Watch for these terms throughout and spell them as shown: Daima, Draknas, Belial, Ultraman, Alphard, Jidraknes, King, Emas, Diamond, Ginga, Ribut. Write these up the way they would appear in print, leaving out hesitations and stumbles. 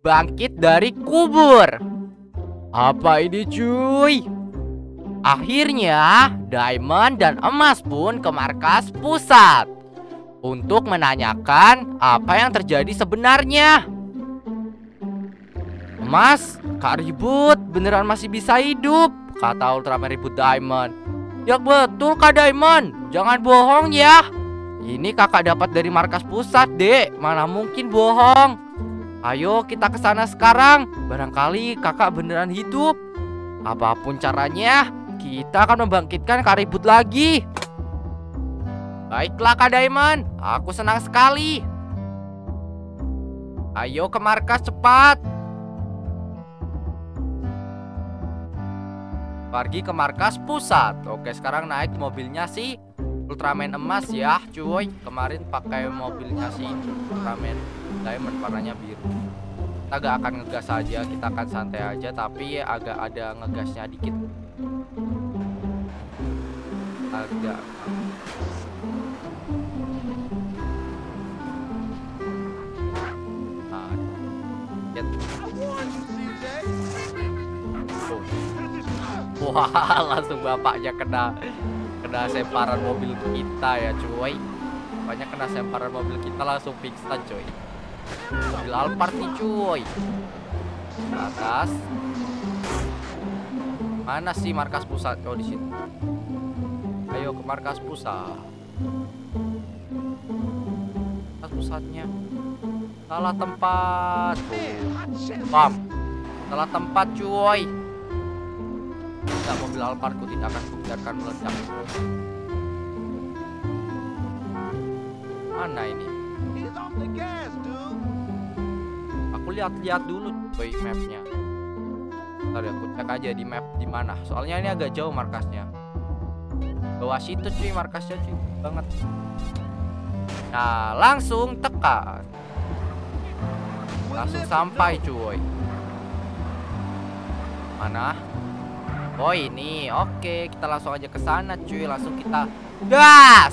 bangkit dari kubur. Apa ini cuy? Akhirnya Diamond dan Emas pun ke markas pusat untuk menanyakan apa yang terjadi sebenarnya. Mas, Kak Ribut beneran masih bisa hidup, kata Ultraman Ribut Diamond. Ya betul Kak Diamond, jangan bohong ya. Ini kakak dapat dari markas pusat dek, mana mungkin bohong. Ayo kita ke sana sekarang, barangkali kakak beneran hidup. Apapun caranya, kita akan membangkitkan Kak Ribut lagi. Baiklah Kak Diamond, aku senang sekali. Ayo ke markas cepat. Pergi ke markas pusat. Oke, sekarang naik mobilnya si Ultraman Emas ya, cuy. Kemarin pakai mobilnya si Ultraman Diamond warnanya biru. Kita agak akan ngegas aja, kita akan santai aja, tapi agak ada ngegasnya dikit. Agak. Wah, langsung bapaknya kena semparan mobil kita ya cuy. Bapaknya kena semparan mobil kita langsung pingsan cuy. Mobil Alphard nih cuy. Ke atas. Mana sih markas pusat? Oh di sini. Ayo ke markas pusat. Markas pusatnya. Salah tempat. Pam. Salah tempat cuy. Tidak, mobil Alphardku tidak akan kubiarkan meledak. Mana ini? Aku lihat-lihat dulu coy mapnya. Ntar aku cek aja di map di mana. Soalnya ini agak jauh markasnya. Bawah situ cuy markasnya cuy banget. Nah langsung tekan. Langsung sampai cuy. Mana? Oh ini, oke kita langsung aja ke sana cuy, langsung kita gas.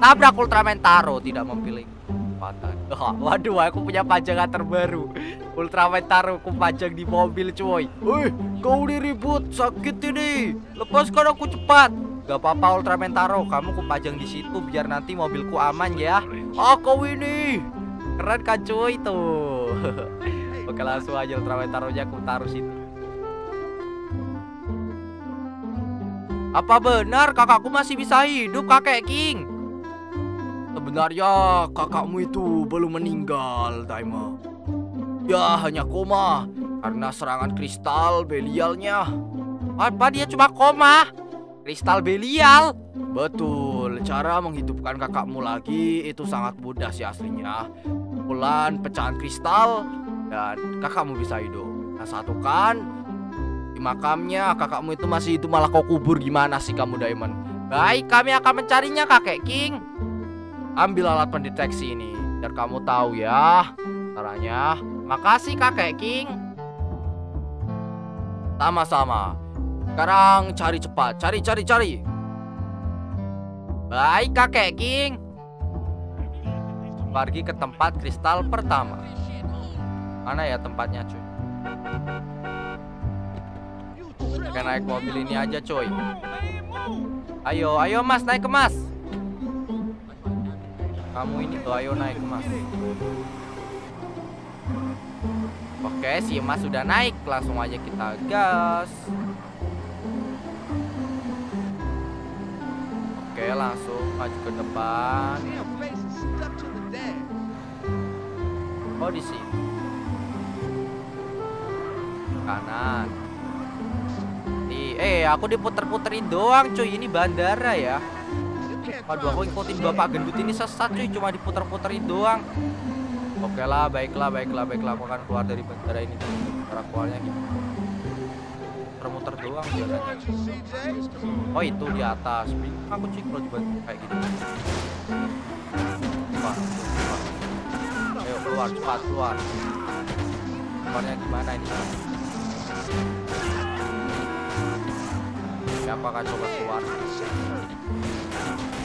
Tabrak Ultraman Taro tidak memilih kesempatan. Waduh, aku punya pajangan terbaru. Ultraman Taro aku pajang di mobil cuy. Wih, kau diribut sakit ini. Lepaskan aku cepat. Gak apa-apa Ultraman Taro, kamu aku pajang di situ biar nanti mobilku aman ya. Oh kau ini, keren kan cuy tuh. Oke langsung aja Ultraman Taronya aku taruh situ. Apa benar kakakku masih bisa hidup kakek King? Sebenarnya kakakmu itu belum meninggal Daima. Ya hanya koma karena serangan kristal Belialnya. Apa dia cuma koma? Kristal Belial? Betul, cara menghidupkan kakakmu lagi itu sangat mudah sih aslinya. Pukulan pecahan kristal dan kakakmu bisa hidup. Nah satukan makamnya, kakakmu itu masih hidup malah kau kubur. Gimana sih kamu Diamond? Baik, kami akan mencarinya kakek King. Ambil alat pendeteksi ini biar kamu tahu ya caranya. Makasih kakek King. Sama-sama. Sekarang cari cepat. Cari. Baik kakek King. Pergi ke tempat kristal pertama. Mana ya tempatnya cuy? Kita naik mobil ini aja coy. Ayo mas, naik ke mas. Kamu ini tuh, ayo naik ke mas. Oke, si mas sudah naik. Langsung aja kita gas. Oke, langsung maju ke depan. Oh, di sini. Kanan. Aku diputer-puterin doang cuy, ini bandara ya. Waduh, aku ikutin bapak gendut ini sesat cuy, cuma diputer-puterin doang. Oke lah, baiklah, aku akan keluar dari bandara ini tuh. Cara keluarnya gitu. Muter-muter doang jalannya. Oh itu di atas. Aku cuy kalau di bandara kayak gitu. Cepat. Ayo keluar, cepat keluar. Keluarnya gimana ini? Apakah coba keluar?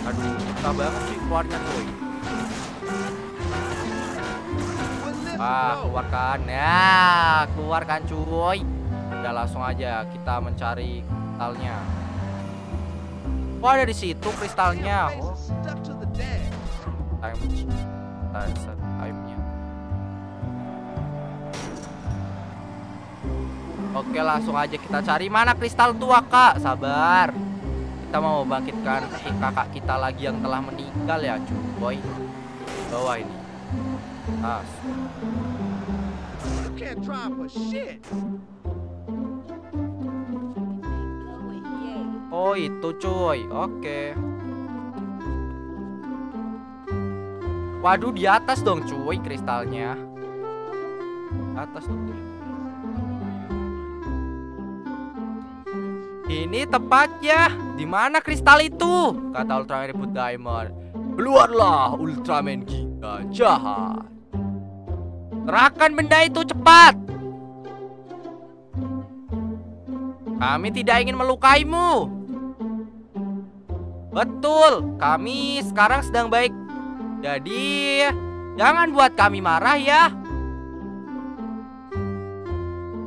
Aduh, susah banget sih keluarnya cuy. Wah, keluarkan ya, keluarkan cuy. Udah langsung aja kita mencari kristalnya. Wah, ada di situ kristalnya. Oh. Time-nya. Oke, langsung aja kita cari mana kristal tua, Kak. Sabar. Kita mau bangkitkan kakak kita lagi yang telah meninggal ya, cuy. Bawah ini. As. Oh, itu cuy. Oke. Waduh, di atas dong cuy kristalnya. Atas dong. Ini tepatnya di mana kristal itu? Kata Ultraman Ribut Diamond. Keluarlah Ultraman Ginga jahat. Serahkan benda itu cepat. Kami tidak ingin melukaimu. Betul, kami sekarang sedang baik. Jadi, jangan buat kami marah ya.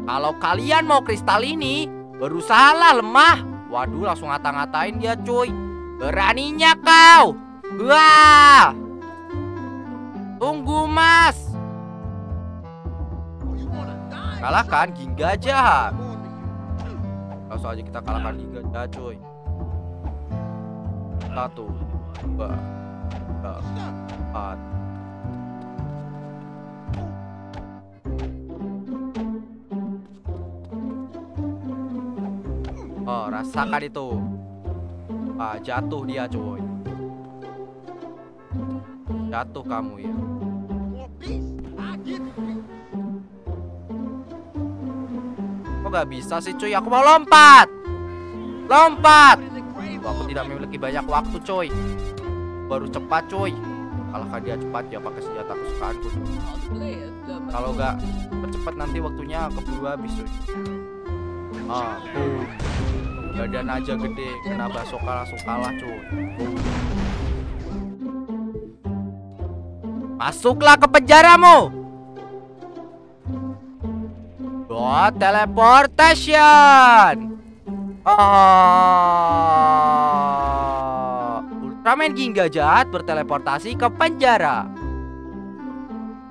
Kalau kalian mau kristal ini, berusahalah lemah. Waduh, langsung ngata-ngatain dia cuy. Beraninya kau. Wah. Tunggu mas. Kalahkan Ginga jahat. Langsung aja kita kalahkan Ginga jahat cuy. 1, 2, 3, 4. Oh, rasakan itu. Ah, jatuh dia cuy. Jatuh kamu ya. Kok gak bisa sih cuy? Aku mau lompat. Lompat. Wah, aku tidak memiliki banyak waktu coy. Baru cepat coy. Kalahkan dia cepat ya pakai senjata kesukaanku. Kalau nggak percepat nanti waktunya keburu habis coy. Ah, tuh. Badan aja gede, kena basoka langsung kalah coy. Masuklah ke penjaramu. Buat teleportation. Ultraman Ginga jahat berteleportasi ke penjara.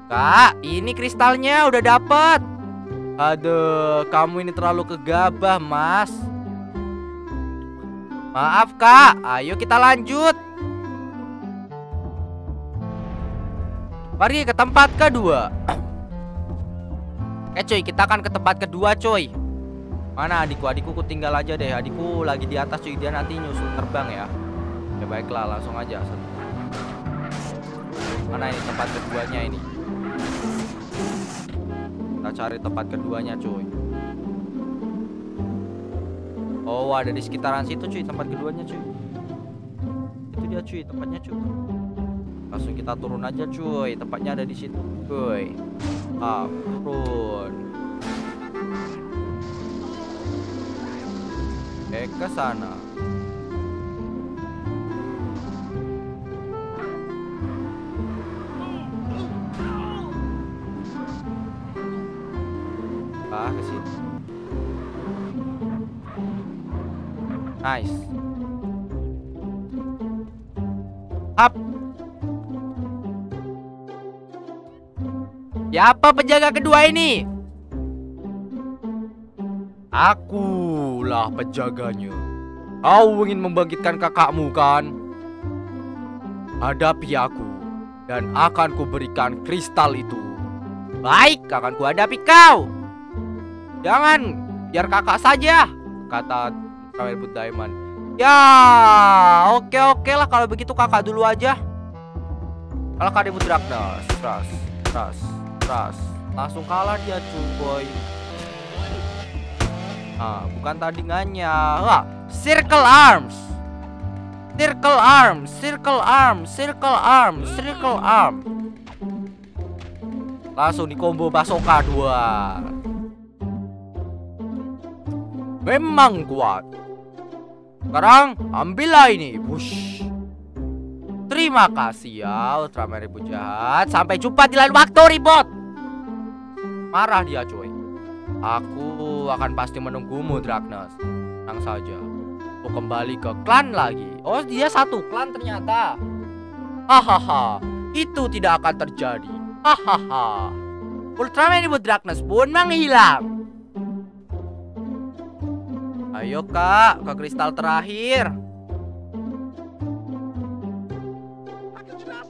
Kak, ini kristalnya udah dapet. Aduh, kamu ini terlalu kegabah, mas. Maaf, kak. Ayo kita lanjut. Mari ke tempat kedua. Cuy, kita akan ke tempat kedua, cuy. Mana adikku? Adikku tinggal aja deh. Adikku lagi di atas, cuy. Dia nanti nyusul terbang ya. Ya baiklah, langsung aja. Mana ini tempat keduanya ini? Kita cari tempat keduanya cuy. Oh, ada di sekitaran situ cuy. Tempat keduanya cuy. Itu dia cuy, tempatnya cuy. Langsung kita turun aja cuy. Tempatnya ada di situ cuy. Turun. Ke sana. Ke situ. Nice. Up. Siapa penjaga kedua ini? Akulah penjaganya. Kau ingin membangkitkan kakakmu kan? Hadapi aku dan akan kuberikan kristal itu. Baik, akan kuhadapi kau. Jangan, biar kakak saja, kata Ribut Diamond. Ya, oke lah kalau begitu kakak dulu aja. Kalau kak Ribut Draknas, ras, langsung kalah dia cuy. Nah, bukan tandingannya, lah. Circle arm. Langsung di combo basoka 2. Memang kuat. Sekarang ambillah ini, bush. Terima kasih ya Ultraman Ribut jahat. Sampai jumpa di lain waktu Ribut. Marah dia, cuy. Aku akan pasti menunggumu, Draknas. Tenang saja. Aku kembali ke klan lagi. Oh, dia satu klan ternyata. Hahaha. Itu tidak akan terjadi. Hahaha. Ultraman ibu Draknas pun menghilang. Ayo, Kak, ke kristal terakhir.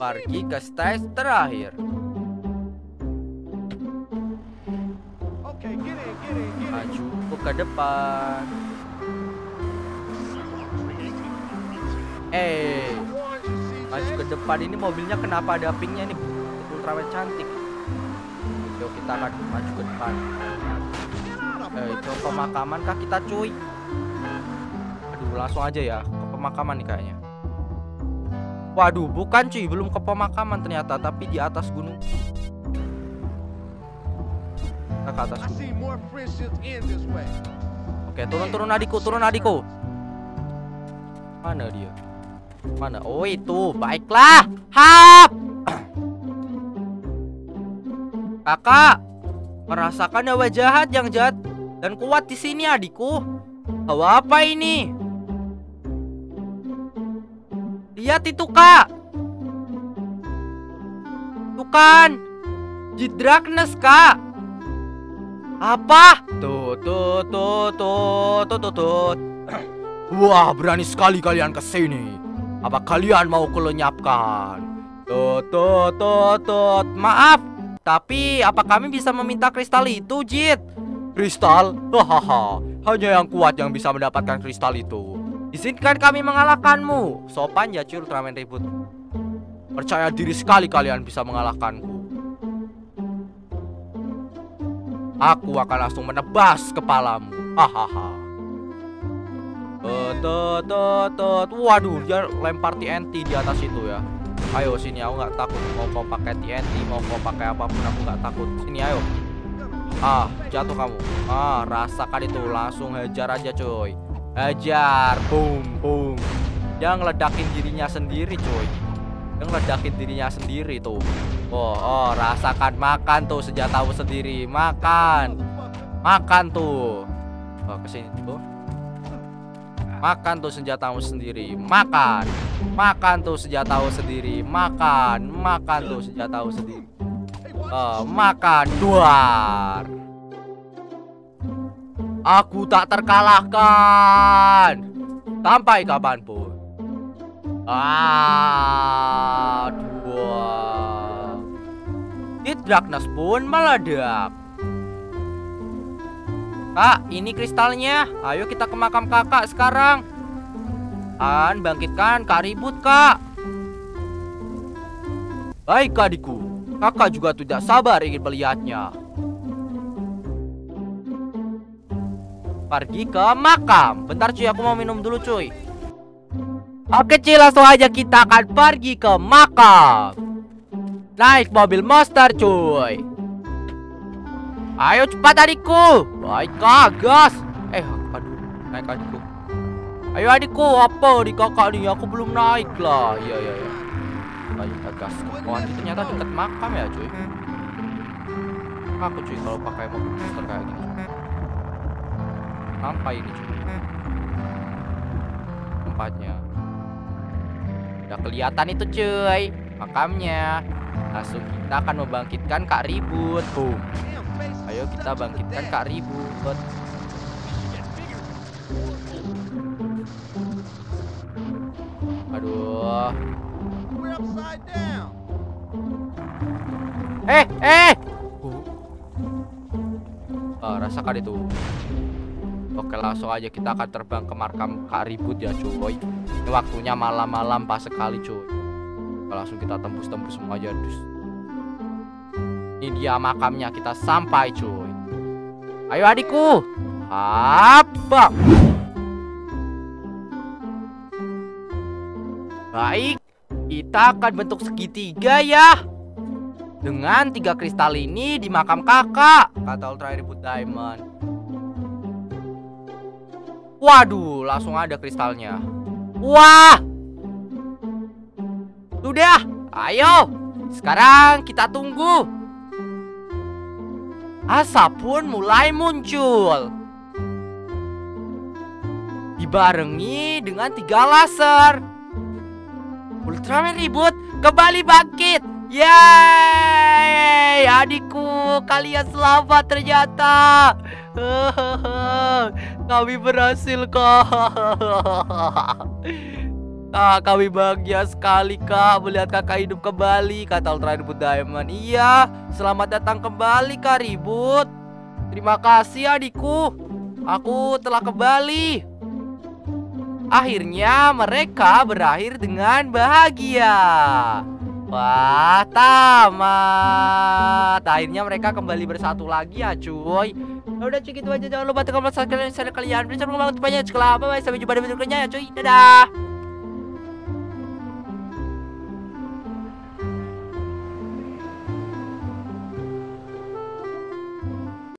Pergi ke stage terakhir. Maju ke depan. Maju ke depan. Ini mobilnya kenapa ada pinknya ini? Ultraman cantik. Yuk kita akan maju ke depan. Itu pemakaman kah kita, cuy? Aduh, langsung aja ya ke pemakaman nih kayaknya. Waduh, bukan cuy, belum ke pemakaman ternyata, tapi di atas gunung. Kita ke atas gunung. Oke, turun adikku. Mana dia? Mana? Oh itu, baiklah. Hap. Kakak, merasakan hawa jahat yang jahat dan kuat di sini adikku. Hawa apa ini? Lihat itu, Kak. Tuh kan Jidraknes, Kak. Apa? Tuh. Wah, berani sekali kalian kesini. Apa kalian mau kulenyapkan? Tuh. Maaf, tapi apa kami bisa meminta kristal itu, Jid? Kristal? Hahaha. Hanya yang kuat yang bisa mendapatkan kristal itu. Izinkan kami mengalahkanmu. Sopan ya, cuy, Ultraman Ribut. Percaya diri sekali kalian bisa mengalahkanku. Aku akan langsung menebas kepalamu. Hahaha. Waduh, dia lempar TNT di atas itu ya. Ayo sini, aku nggak takut. Mau kau pakai TNT, mau kau pakai apapun, aku nggak takut. Sini, ayo. Ah, jatuh kamu. Ah, rasakan itu. Langsung hajar aja, cuy. Ajar, boom, boom. Dia ngeledakin dirinya sendiri, cuy. Dia ngeledakin dirinya sendiri tuh. Oh, rasakan, makan tuh senjatamu sendiri. Makan. Makan tuh. Oh, kesini tuh. Makan tuh senjatamu sendiri. Makan. Makan tuh senjatamu sendiri. Makan. Makan tuh senjatamu sendiri. Makan. Duar. Aku tak terkalahkan sampai kapanpun. Jidraknes pun meledak. Kak, ini kristalnya. Ayo kita ke makam kakak sekarang. An, bangkitkan Kak Ribut, Kak. Baik, adikku. Kakak juga tidak sabar ingin melihatnya. Pergi ke makam. Bentar cuy, aku mau minum dulu cuy. Oke cuy, langsung aja kita akan pergi ke makam. Naik mobil monster cuy. Ayo cepat adikku. Baik Kak, gas. Aduh, naik adikku. Ayo adikku, apa di kakak nih? Aku belum naik lah. Iya. Ayo kita gas. Wah, ini ternyata dekat makam ya cuy. Aku cuy kalau pakai mobil monster kayak gini. Sampai ini cuy tempatnya udah kelihatan itu cuy, makamnya. Langsung kita akan membangkitkan Kak Ribut. Boom. Ayo kita bangkitkan Kak Ribut. Aduh. Rasakan itu. Oke, langsung aja kita akan terbang ke makam Kak Ribut ya cuy. Ini waktunya malam-malam pas sekali cuy. Langsung kita tembus-tembus semua aja. Ini dia makamnya, kita sampai cuy. Ayo adikku. Apa? Baik, kita akan bentuk segitiga ya. Dengan tiga kristal ini di makam kakak, kata Ultraman Ribut Diamond. Waduh, langsung ada kristalnya. Wah. Sudah, ayo. Sekarang kita tunggu. asap pun mulai muncul, dibarengi dengan 3 laser. Ultraman Ribut kembali bangkit. Yeay, adikku, kalian selamat ternyata. Kami berhasil, Kak. Kami bahagia sekali, Kak, melihat kakak hidup kembali, kata Ultraman Ribut Diamond. Iya, selamat datang kembali, Kak Ribut. Terima kasih, adikku. Aku telah kembali. Akhirnya mereka berakhir dengan bahagia. Wah, tamat. Akhirnya mereka kembali bersatu lagi ya, cuy. Udah cuy, itu aja. Jangan lupa tekan tombol subscribe channel kalian. Bisa banget banyak. Sampai jumpa di video berikutnya ya, cuy. Dadah.